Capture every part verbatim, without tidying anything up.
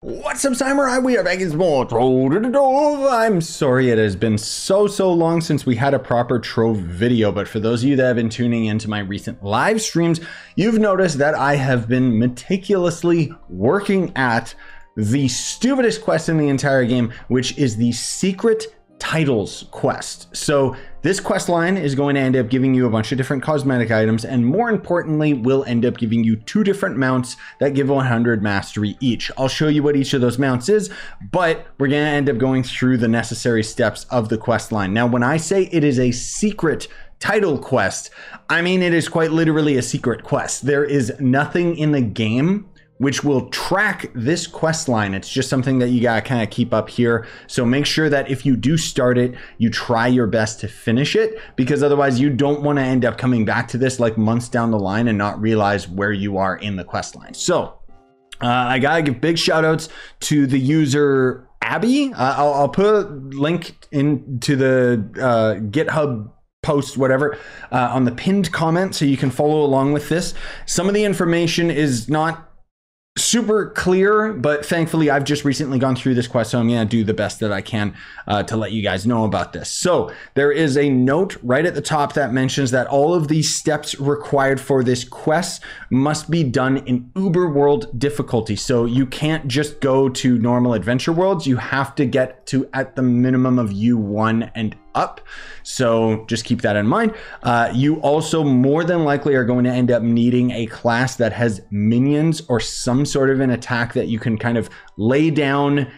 What's up, Samurai? We are back in more Trove. I'm sorry it has been so, so long since we had a proper Trove video, but for those of you that have been tuning into my recent live streams, you've noticed that I have been meticulously working at the stupidest quest in the entire game, which is the Secret Titles quest. So this quest line is going to end up giving you a bunch of different cosmetic items, and more importantly, will end up giving you two different mounts that give one hundred mastery each. I'll show you what each of those mounts is, but we're going to end up going through the necessary steps of the quest line. Now, when I say it is a secret title quest, I mean it is quite literally a secret quest. There is nothing in the game which will track this quest line. It's just something that you gotta kind of keep up here. So make sure that if you do start it, you try your best to finish it, because otherwise you don't wanna end up coming back to this like months down the line and not realize where you are in the quest line. So uh, I gotta give big shout outs to the user Abby. Uh, I'll, I'll put a link into the uh, GitHub post, whatever, uh, on the pinned comment so you can follow along with this. Some of the information is not super clear, but thankfully I've just recently gone through this quest, so I'm going to do the best that I can uh, to let you guys know about this. So there is a note right at the top that mentions that all of these steps required for this quest must be done in Uber World difficulty. So you can't just go to normal adventure worlds. You have to get to at the minimum of U one and up. So just keep that in mind. Uh, you also more than likely are going to end up needing a class that has minions or some sort of an attack that you can kind of lay down,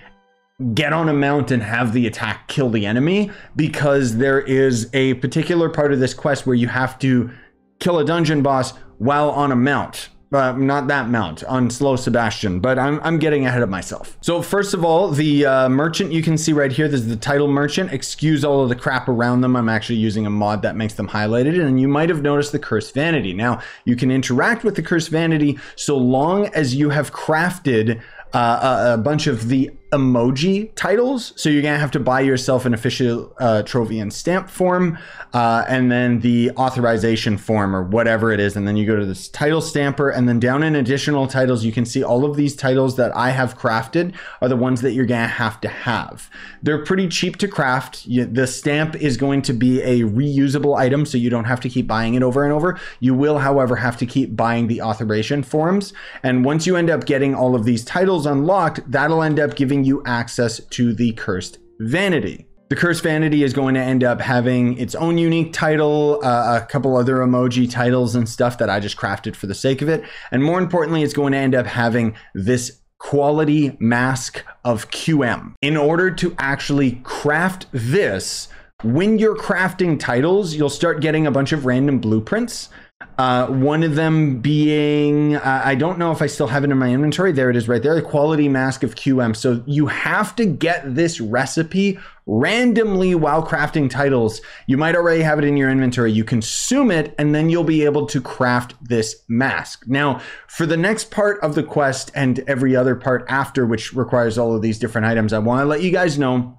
get on a mount and have the attack kill the enemy, because there is a particular part of this quest where you have to kill a dungeon boss while on a mount. Uh, not that mount, on Slow Sebastian, but I'm, I'm getting ahead of myself. So first of all, the uh, merchant you can see right here, this is the title merchant. Excuse all of the crap around them. I'm actually using a mod that makes them highlighted, and you might have noticed the Cursed Vanity. Now, you can interact with the Cursed Vanity so long as you have crafted Uh, a, a bunch of the emoji titles. So you're gonna have to buy yourself an official uh, Trovian stamp form, uh, and then the authorization form or whatever it is. And then you go to this title stamper, and then down in additional titles, you can see all of these titles that I have crafted are the ones that you're gonna have to have. They're pretty cheap to craft. You, the stamp is going to be a reusable item, so you don't have to keep buying it over and over. You will, however, have to keep buying the authorization forms. And once you end up getting all of these titles unlocked, that'll end up giving you access to the Cursed Vanity. The Cursed Vanity is going to end up having its own unique title, uh, a couple other emoji titles and stuff that I just crafted for the sake of it. And more importantly, it's going to end up having this quality mask of Q M. In order to actually craft this, when you're crafting titles, you'll start getting a bunch of random blueprints. Uh, one of them being, uh, I don't know if I still have it in my inventory. There it is right there, the quality mask of Q M. So you have to get this recipe randomly while crafting titles. You might already have it in your inventory. You consume it, and then you'll be able to craft this mask. Now, for the next part of the quest and every other part after, which requires all of these different items, I want to let you guys know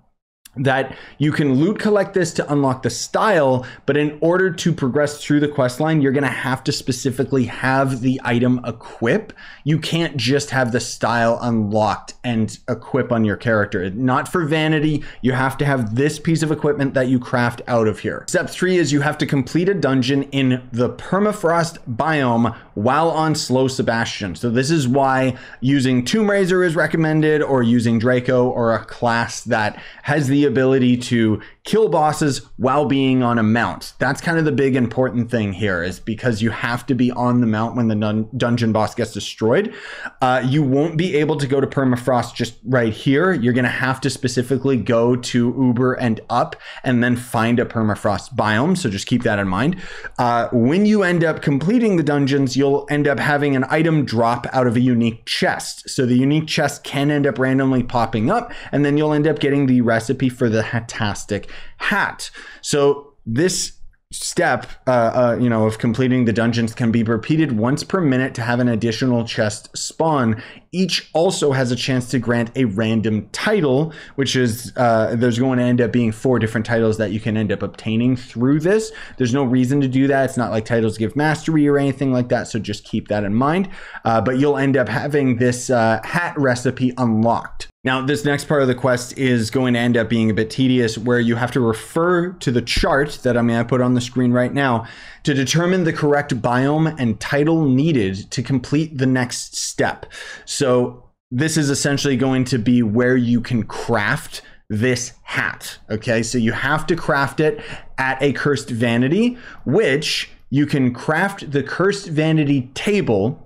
that you can loot collect this to unlock the style, but in order to progress through the quest line, you're gonna have to specifically have the item equip. You can't just have the style unlocked and equip on your character. Not for vanity, you have to have this piece of equipment that you craft out of here. Step three is you have to complete a dungeon in the Permafrost biome while on Slow Sebastian. So this is why using Tomb Raiser is recommended, or using Draco, or a class that has the ability to kill bosses while being on a mount. That's kind of the big important thing here, is because you have to be on the mount when the dun dungeon boss gets destroyed. Uh, you won't be able to go to Permafrost just right here. You're going to have to specifically go to Uber and up and then find a Permafrost biome. So just keep that in mind. Uh, when you end up completing the dungeons, you'll end up having an item drop out of a unique chest. So the unique chest can end up randomly popping up, and then you'll end up getting the recipe for the Hattastic hat. So this step, uh, uh, you know, of completing the dungeons can be repeated once per minute to have an additional chest spawn. Each also has a chance to grant a random title, which is, uh, there's going to end up being four different titles that you can end up obtaining through this. There's no reason to do that. It's not like titles give mastery or anything like that, so just keep that in mind. Uh, but you'll end up having this uh, hat recipe unlocked. Now, this next part of the quest is going to end up being a bit tedious, where you have to refer to the chart that I'm going to put on the screen right now to determine the correct biome and title needed to complete the next step. So this is essentially going to be where you can craft this hat. Okay, so you have to craft it at a cursed vanity, which you can craft the cursed vanity table,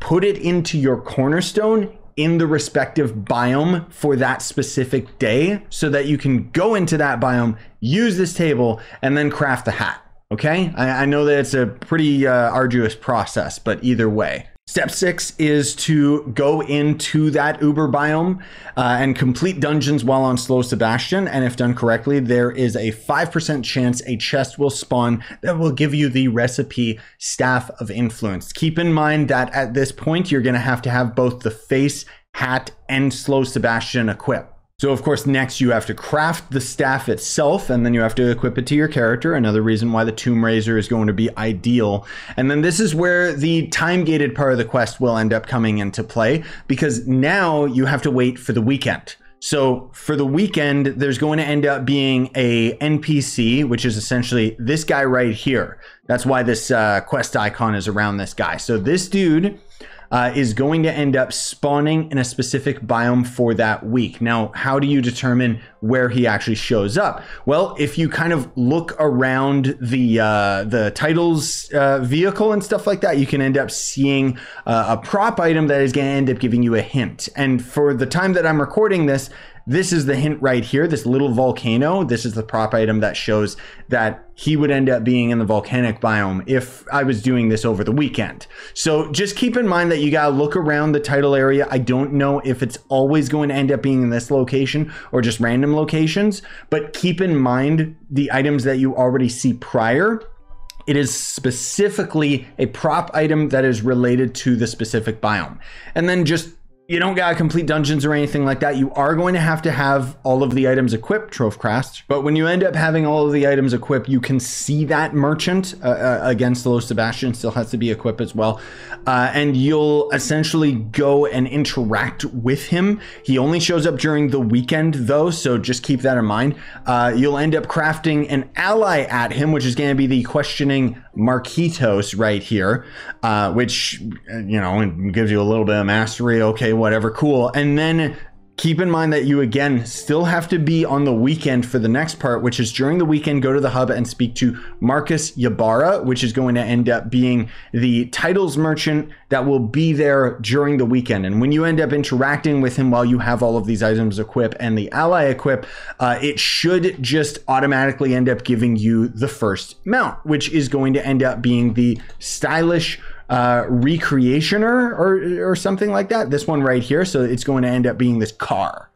put it into your cornerstone in the respective biome for that specific day, so that you can go into that biome, use this table, and then craft the hat. Okay, I, I know that it's a pretty uh, arduous process, but either way. Step six is to go into that Uber biome uh, and complete dungeons while on Slow Sebastian. And if done correctly, there is a five percent chance a chest will spawn that will give you the recipe Staff of Influence. Keep in mind that at this point, you're going to have to have both the face, hat, and Slow Sebastian equipped. So of course, next you have to craft the staff itself, and then you have to equip it to your character. Another reason why the Tomb Raiser is going to be ideal. And then this is where the time-gated part of the quest will end up coming into play, because now you have to wait for the weekend. So for the weekend, there's going to end up being a N P C, which is essentially this guy right here. That's why this uh, quest icon is around this guy. So this dude Uh, is going to end up spawning in a specific biome for that week. Now, how do you determine where he actually shows up? Well, if you kind of look around the uh, the titles uh, vehicle and stuff like that, you can end up seeing uh, a prop item that is going to end up giving you a hint. And for the time that I'm recording this, this is the hint right here, this little volcano. This is the prop item that shows that he would end up being in the volcanic biome if I was doing this over the weekend. So just keep in mind that you gotta look around the title area. I don't know if it's always going to end up being in this location or just random locations, but keep in mind the items that you already see prior. It is specifically a prop item that is related to the specific biome. And then just, you don't gotta complete dungeons or anything like that. You are going to have to have all of the items equipped, Trove crafts. But when you end up having all of the items equipped, you can see that merchant. Uh, uh, again, Slow Sebastian still has to be equipped as well. Uh, and you'll essentially go and interact with him. He only shows up during the weekend though, so just keep that in mind. Uh, you'll end up crafting an ally at him, which is gonna be the questioning Marquitos right here, uh, which, you know, gives you a little bit of mastery. Okay, whatever, cool. And then keep in mind that you again still have to be on the weekend for the next part, which is during the weekend, go to the hub and speak to Marcus Yabara, which is going to end up being the titles merchant that will be there during the weekend. And when you end up interacting with him while you have all of these items equip and the ally equip, uh, it should just automatically end up giving you the first mount, which is going to end up being the Stylish Uh, Recreationer or, or something like that. This one right here. So it's going to end up being this car.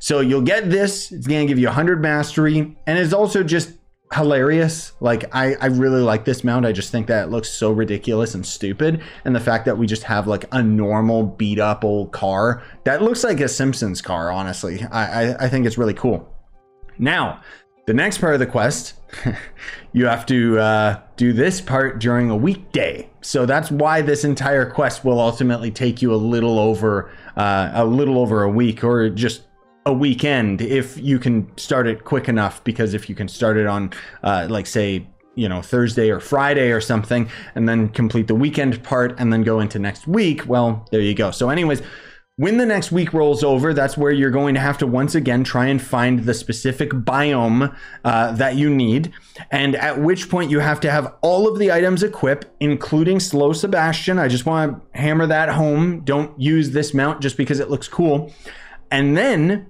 So you'll get this. It's going to give you one hundred mastery. And it's also just hilarious. Like, I, I really like this mount. I just think that it looks so ridiculous and stupid. And the fact that we just have like a normal beat up old car that looks like a Simpsons car, honestly. I, I, I think it's really cool. Now, the next part of the quest, you have to uh, do this part during a weekday. So that's why this entire quest will ultimately take you a little over uh, a little over a week, or just a weekend if you can start it quick enough. Because if you can start it on uh, like, say, you know, Thursday or Friday or something, and then complete the weekend part and then go into next week, well, there you go. So anyways, when the next week rolls over, that's where you're going to have to once again try and find the specific biome uh, that you need, and at which point you have to have all of the items equipped, including Slow Sebastian. I just want to hammer that home. Don't use this mount just because it looks cool. And then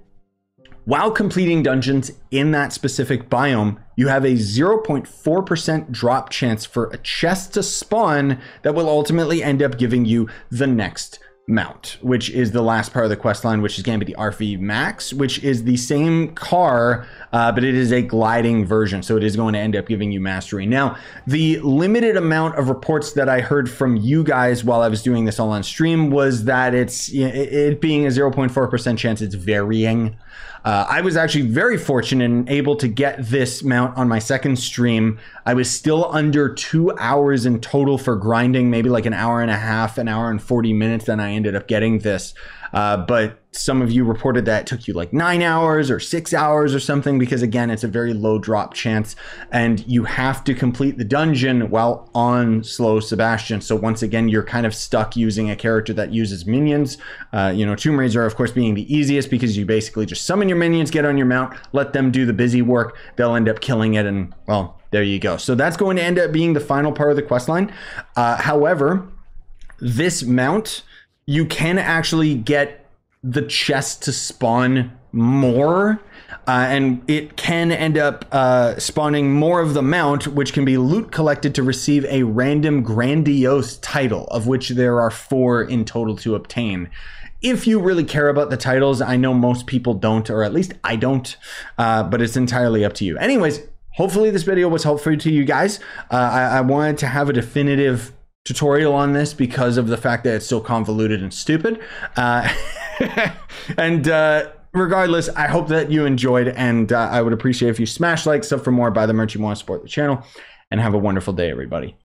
while completing dungeons in that specific biome, you have a zero point four percent drop chance for a chest to spawn that will ultimately end up giving you the next mount, which is the last part of the quest line, which is going to be the R V max, which is the same car, uh, but it is a gliding version. So it is going to end up giving you mastery. Now, the limited amount of reports that I heard from you guys while I was doing this all on stream was that it's it, it being a zero point four percent chance it's varying. Uh, I was actually very fortunate and able to get this mount on my second stream. I was still under two hours in total for grinding, maybe like an hour and a half, an hour and forty minutes. Then I ended up getting this. Uh, but some of you reported that it took you like nine hours or six hours or something, because again, it's a very low drop chance and you have to complete the dungeon while on Slow Sebastian. So once again, you're kind of stuck using a character that uses minions, uh, you know, Tomb Raiser, of course, being the easiest because you basically just summon your minions, get on your mount, let them do the busy work. They'll end up killing it. And well, there you go. So that's going to end up being the final part of the quest line. Uh, however, this mount, you can actually get the chest to spawn more, uh, and it can end up uh, spawning more of the mount, which can be loot collected to receive a random grandiose title, of which there are four in total to obtain. If you really care about the titles, I know most people don't, or at least I don't, uh, but it's entirely up to you. Anyways, hopefully this video was helpful to you guys. Uh, I, I wanted to have a definitive tutorial on this because of the fact that it's so convoluted and stupid. Uh, and uh, regardless, I hope that you enjoyed, and uh, I would appreciate if you smash like, sub for more, buy the merch you want to support the channel, and have a wonderful day, everybody.